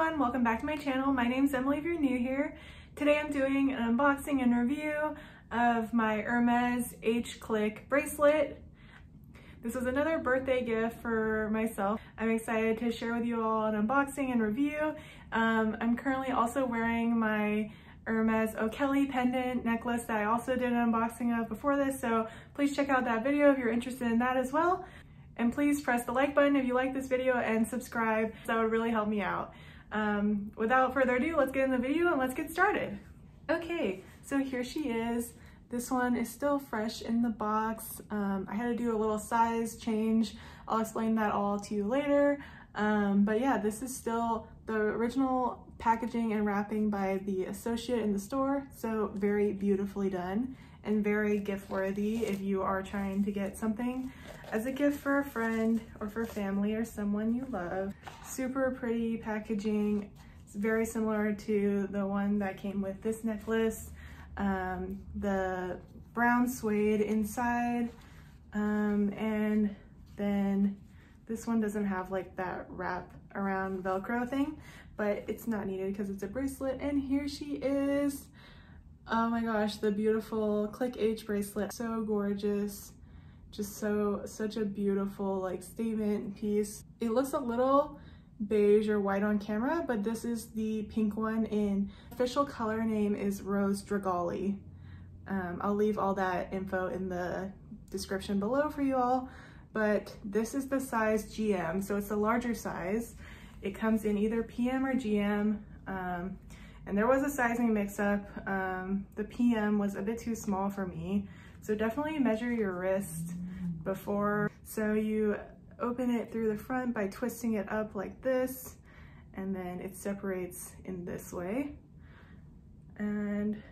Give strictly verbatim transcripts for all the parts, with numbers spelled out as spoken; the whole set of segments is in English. everyone, welcome back to my channel. My name's Emily if you're new here. Today I'm doing an unboxing and review of my Hermes H Clic bracelet. This was another birthday gift for myself. I'm excited to share with you all an unboxing and review. Um, I'm currently also wearing my Hermes O'Kelly pendant necklace that I also did an unboxing of before this, so please check out that video if you're interested in that as well. And please press the like button if you like this video and subscribe. That would really help me out. Um, without further ado, let's get in the video and let's get started. Okay, so here she is. This one is still fresh in the box. Um, I had to do a little size change. I'll explain that all to you later. Um, but yeah, this is still the original packaging and wrapping by the associate in the store. So very beautifully done and very gift worthy if you are trying to get something as a gift for a friend or for family or someone you love. Super pretty packaging. It's very similar to the one that came with this necklace. Um, the brown suede inside, um, and then this one doesn't have like that wrap around Velcro thing, but it's not needed because it's a bracelet. And here she is. Oh my gosh, the beautiful Clic H bracelet. So gorgeous. Just so, such a beautiful like statement piece. It looks a little beige or white on camera, but this is the pink one in official color name is Rose Dragée. Um, I'll leave all that info in the description below for you all, but this is the size G M. So it's a larger size. It comes in either P M or G M. Um, And there was a sizing mix-up. Um, the P M was a bit too small for me. So definitely measure your wrist before. So you open it through the front by twisting it up like this, and then it separates in this way. And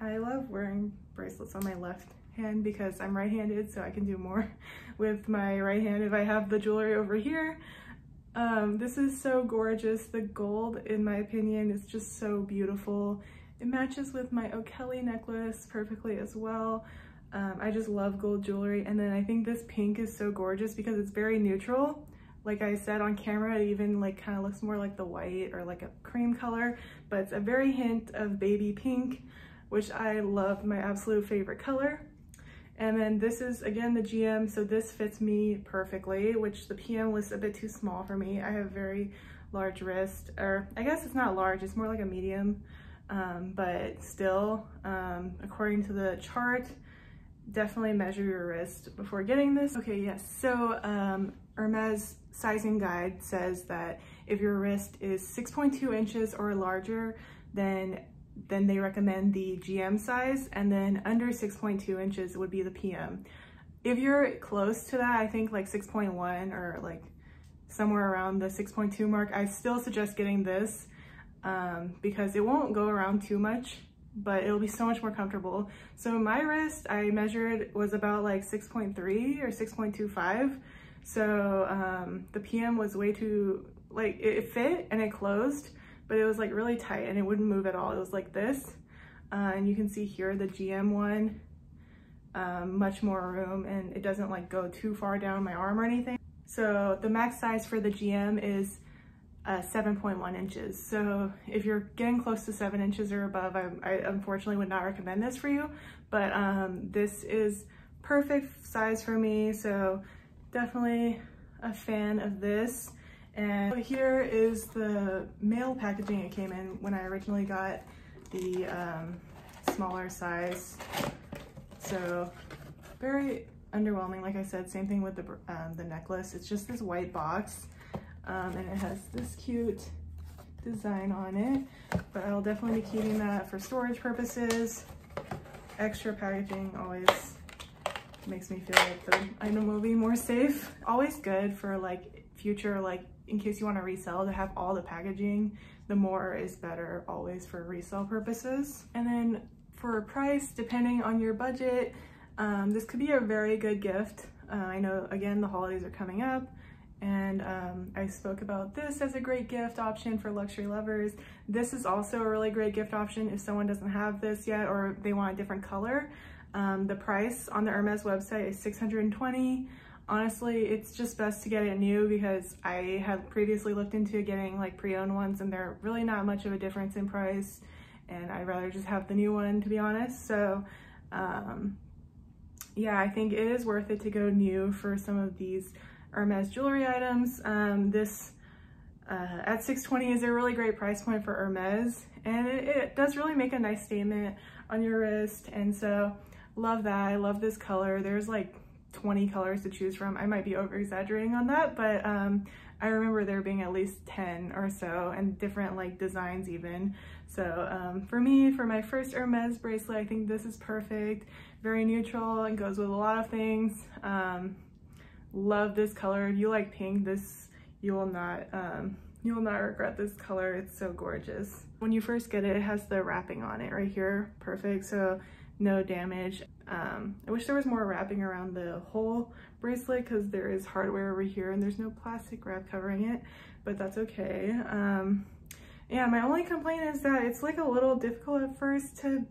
I love wearing bracelets on my left hand because I'm right-handed, so I can do more with my right hand if I have the jewelry over here. Um, this is so gorgeous. The gold, in my opinion, is just so beautiful. It matches with my O'Kelly necklace perfectly as well. Um, I just love gold jewelry. And then I think this pink is so gorgeous because it's very neutral. Like I said on camera, it even like kind of looks more like the white or like a cream color, but it's a very hint of baby pink, which I love, my absolute favorite color. And then this is, again, the G M, so this fits me perfectly, which the P M was a bit too small for me. I have a very large wrist, or I guess it's not large, it's more like a medium, um, but still, um, according to the chart, definitely measure your wrist before getting this. Okay, yes, so um, Hermes sizing guide says that if your wrist is six point two inches or larger, then then they recommend the G M size, and then under six point two inches would be the P M. If you're close to that, I think like six point one or like somewhere around the six point two mark, I still suggest getting this um, because it won't go around too much, but it'll be so much more comfortable. So my wrist I measured was about like six point three or six point two five. So um, the P M was way too, like it fit and it closed, but it was like really tight and it wouldn't move at all. It was like this. Uh, and you can see here the G M one, um, much more room, and it doesn't like go too far down my arm or anything. So the max size for the G M is uh, seven point one inches. So if you're getting close to seven inches or above, I, I unfortunately would not recommend this for you, but um, this is perfect size for me. So definitely a fan of this. And here is the mail packaging it came in when I originally got the um, smaller size. So very underwhelming, like I said, same thing with the, um, the necklace. It's just this white box, um, and it has this cute design on it, but I'll definitely be keeping that for storage purposes. Extra packaging always makes me feel like the item will be more safe. Always good for like future, like in case you want to resell, to have all the packaging. The more is better always for resale purposes. And then for a price, depending on your budget, um, this could be a very good gift. Uh, I know, again, the holidays are coming up, and um, I spoke about this as a great gift option for luxury lovers. This is also a really great gift option if someone doesn't have this yet or they want a different color. Um, the price on the Hermes website is six hundred twenty dollars. honestly, it's just best to get it new because I have previously looked into getting like pre-owned ones and they're really not much of a difference in price, and I'd rather just have the new one, to be honest. So um, yeah, I think it is worth it to go new for some of these Hermes jewelry items. Um, this uh, at six twenty is a really great price point for Hermes, and it, it does really make a nice statement on your wrist, and so love that. I love this color. There's like twenty colors to choose from. I might be over exaggerating on that, but um, I remember there being at least ten or so, and different like designs even. So um, for me, for my first Hermes bracelet, I think this is perfect. Very neutral and goes with a lot of things. Um, love this color. If you like pink, this you will not um, you will not regret this color. It's so gorgeous. When you first get it, it has the wrapping on it right here. Perfect. So no damage. Um, I wish there was more wrapping around the whole bracelet because there is hardware over here and there's no plastic wrap covering it, but that's okay. Um, yeah, my only complaint is that it's like a little difficult at first to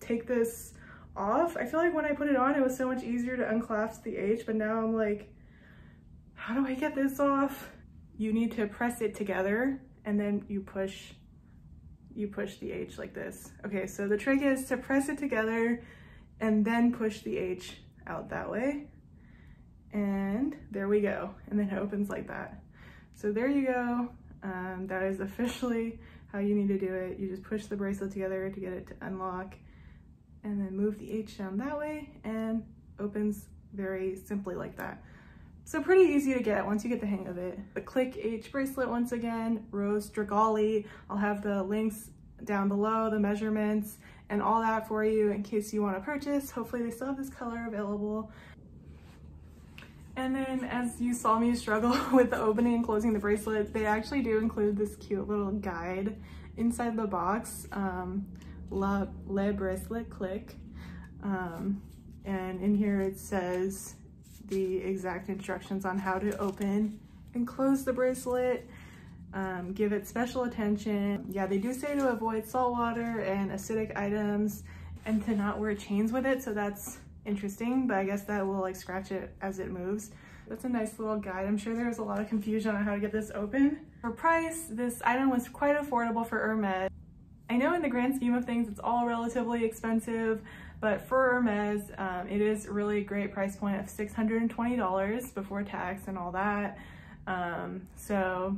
take this off. I feel like when I put it on, it was so much easier to unclasp the H, but now I'm like, how do I get this off? You need to press it together and then you push you push the H like this. Okay, so the trick is to press it together and then push the H out that way. And there we go. And then it opens like that. So there you go. Um, that is officially how you need to do it. You just push the bracelet together to get it to unlock and then move the H down that way, and opens very simply like that. So pretty easy to get once you get the hang of it. The Clic H bracelet, once again, Rose Dragée. I'll have the links down below, the measurements, and all that for you in case you want to purchase. Hopefully they still have this color available. And then, as you saw me struggle with the opening and closing the bracelet, they actually do include this cute little guide inside the box, um, Le Bracelet Clic. Um, and in here it says the exact instructions on how to open and close the bracelet. Um, give it special attention. Yeah, they do say to avoid salt water and acidic items and to not wear chains with it, so that's interesting, but I guess that will like scratch it as it moves. That's a nice little guide. I'm sure there was a lot of confusion on how to get this open. For price, this item was quite affordable for Hermes. I know in the grand scheme of things, it's all relatively expensive, but for Hermes, um, it is really a great price point of six hundred twenty dollars before tax and all that. Um, so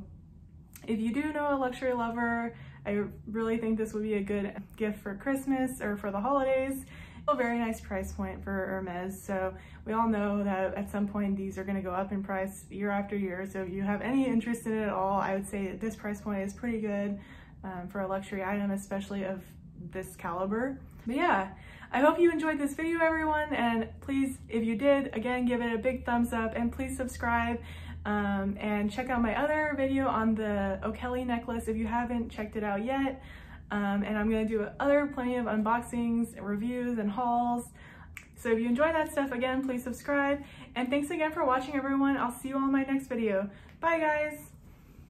if you do know a luxury lover, I really think this would be a good gift for Christmas or for the holidays. A very nice price point for Hermes. So we all know that at some point these are going to go up in price year after year. So if you have any interest in it at all, I would say that this price point is pretty good um, for a luxury item, especially of this caliber. But yeah, I hope you enjoyed this video, everyone, and please, if you did, again, give it a big thumbs up, and please subscribe um, and check out my other video on the O'Kelly necklace if you haven't checked it out yet. Um, and I'm going to do other plenty of unboxings and reviews and hauls. So if you enjoy that stuff, again, please subscribe, and thanks again for watching, everyone. I'll see you all in my next video. Bye, guys!